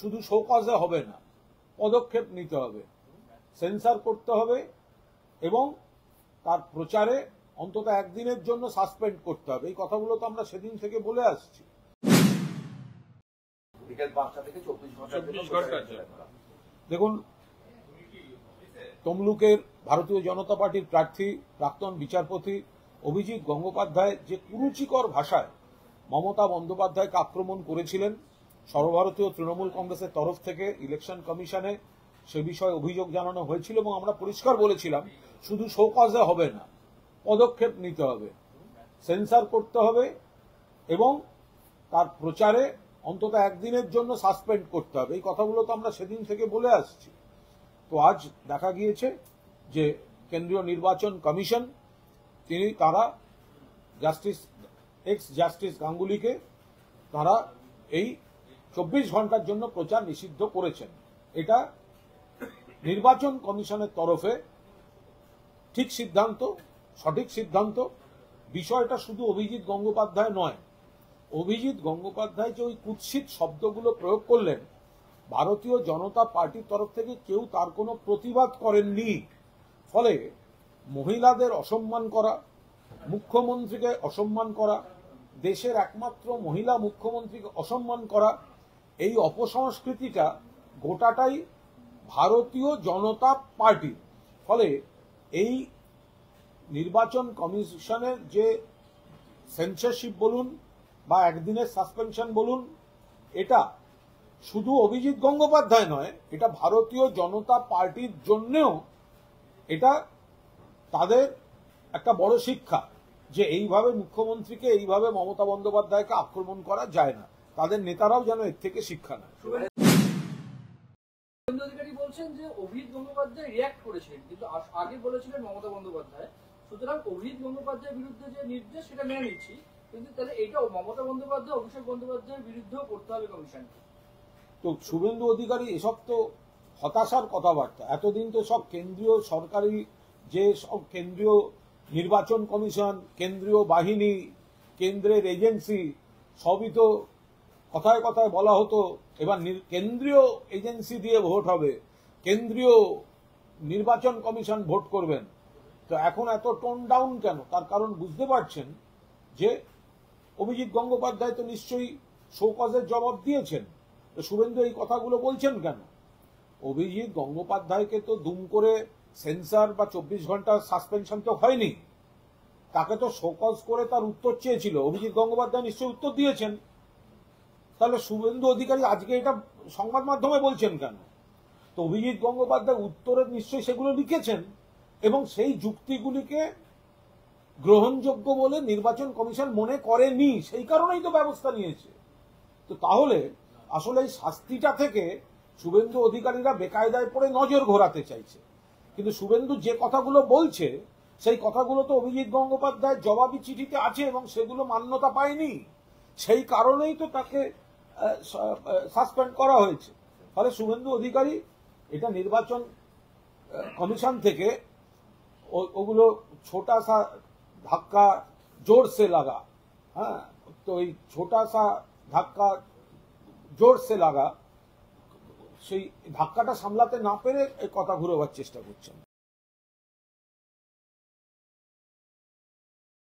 শুধু শোকজে হবে না, পদক্ষেপ নিতে হবে, সেন্সার করতে হবে এবং তার প্রচারে অন্তত একদিনের জন্য সাসপেন্ড করতে হবে। এই কথাগুলো তো আমরা সেদিন থেকে বলে আসছি। দেখুন, তমলুকের ভারতীয় জনতা পার্টির প্রার্থী প্রাক্তন বিচারপতি অভিজিৎ গঙ্গোপাধ্যায় যে কুরুচিকর ভাষায় মমতা বন্দ্যোপাধ্যায়কে আক্রমণ করেছিলেন, সর্বভারতীয় তৃণমূল কংগ্রেসের তরফ থেকে ইলেকশন কমিশনে সে বিষয়ে অভিযোগ জানানো হয়েছিল এবং আমরা পরিষ্কার বলেছিলাম শুধু শোকজে হবে না, পদক্ষেপ নিতে হবে, সেন্সার করতে হবে এবং তার প্রচারে অন্তত একদিনের জন্য সাসপেন্ড করতে হবে। এই কথাগুলো তো আমরা সেদিন থেকে বলে আসছি। তো আজ দেখা গিয়েছে যে কেন্দ্রীয় নির্বাচন কমিশন তারা এক্স জাস্টিস গাঙ্গুলিকে তারা এই 24 ঘন্টার জন্য প্রচার নিষিদ্ধ করেছেন। এটা নির্বাচন কমিশনের তরফে ঠিক সিদ্ধান্ত, সঠিক সিদ্ধান্ত। বিষয়টা শুধু অভিজিৎ গঙ্গোপাধ্যায় নয়, অভিজিৎ গঙ্গোপাধ্যায় যে ওই কুৎসিত শব্দগুলো প্রয়োগ করলেন, ভারতীয় জনতা পার্টির তরফ থেকে কেউ তার কোনো প্রতিবাদ করেননি। ফলে মহিলাদের অসম্মান করা, মুখ্যমন্ত্রীকে অসম্মান করা, দেশের একমাত্র মহিলা মুখ্যমন্ত্রীকে অসম্মান করা, এই অপসংস্কৃতিটা গোটাটাই ভারতীয় জনতা পার্টি। ফলে এই নির্বাচন কমিশনের যে সেন্সরশিপ বলুন বা একদিনের সাসপেনশন বলুন, এটা শুধু অভিজিৎ গঙ্গোপাধ্যায় নয়, এটা ভারতীয় জনতা পার্টির জন্যেও এটা তাদের একটা বড় শিক্ষা যে এইভাবে মুখ্যমন্ত্রীকে, এইভাবে মমতা বন্দ্যোপাধ্যায়কে আক্রমণ করা যায় না। তাদের নেতারাও যেন এর থেকে শিক্ষা নেয়। সুভেন্দু অধিকারী বলছেন যে অভিজিৎ গঙ্গোপাধ্যায় রিঅ্যাক্ট করেছিলেন, কিন্তু আগে বলেছিলেন মমতা বন্দ্যোপাধ্যায়, সুতরাং অভিজিৎ গঙ্গোপাধ্যায়ের বিরুদ্ধে যে নির্দেশ সেটা মেনে নিচ্ছি, কিন্তু তাহলে এইটাও মমতা বন্দ্যোপাধ্যায়, অভিষেক বন্দ্যোপাধ্যায়ের বিরুদ্ধেও করতে হবে কমিশনকে। তো শুভেন্দু অধিকারী, এসব তো হতাশার কথাবার্তা। এতদিন তো সব কেন্দ্রীয় সরকারি, যে সব কেন্দ্রীয় নির্বাচন কমিশন, কেন্দ্রীয় বাহিনী, কেন্দ্রের এজেন্সি, সবই তো কথায় কথায় বলা হতো এবার কেন্দ্রীয় এজেন্সি দিয়ে ভোট হবে, কেন্দ্রীয় নির্বাচন কমিশন ভোট করবেন। তো এখন এত টোন ডাউন কেন? তার কারণ বুঝতে পারছেন যে অভিজিৎ গঙ্গোপাধ্যায় তো নিশ্চয়ই শোকজের জবাব দিয়েছেন। তো শুভেন্দু এই কথাগুলো বলছেন কেন? অভিজিৎ গঙ্গোপাধ্যায়কে তো দুম করে সেন্সার বা 24 ঘন্টা সাসপেনশন তো হয়নি, তাকে তো শোকজ করে তার উত্তর চেয়েছিল। অভিজিৎ গঙ্গোপাধ্যায় নিশ্চয়ই উত্তর দিয়েছেন। তাহলে শুভেন্দু অধিকারী আজকে এটা সংবাদ মাধ্যমে বলছেন কেন? তো অভিজিৎ গঙ্গোপাধ্যায় উত্তরে নিশ্চয়ই সেগুলো লিখেছেন এবং সেই যুক্তিগুলিকে গ্রহণযোগ্য বলে নির্বাচন কমিশন মনে করেনি, সেই কারণেই তো ব্যবস্থা নিয়েছে। তো তাহলে আসলে এই শাস্তিটা থেকে শুভেন্দু অধিকারীরা বেকায়দায় পড়ে নজর ঘোরাতে চাইছে। কিন্তু শুভেন্দু যে কথাগুলো বলছে, সেই কথাগুলো তো অভিজিৎ গঙ্গোপাধ্যায়ের জবাবি চিঠিতে আছে এবং সেগুলো মান্যতা পায়নি, সেই কারণেই তো তাকে সাসপেন্ড করা হয়েছে। ফলে শুভেন্দু অধিকারী এটা নির্বাচন কমিশন থেকে ওগুলো ছোটা সা ধাক্কা জোরসে লাগা, হ্যাঁ, তো এই ছোটা সা ধাক্কা জোরসে লাগা, সেই ধাক্কাটা সামলাতে না পেরে এই কথা ঘুরোবার চেষ্টা করছেন।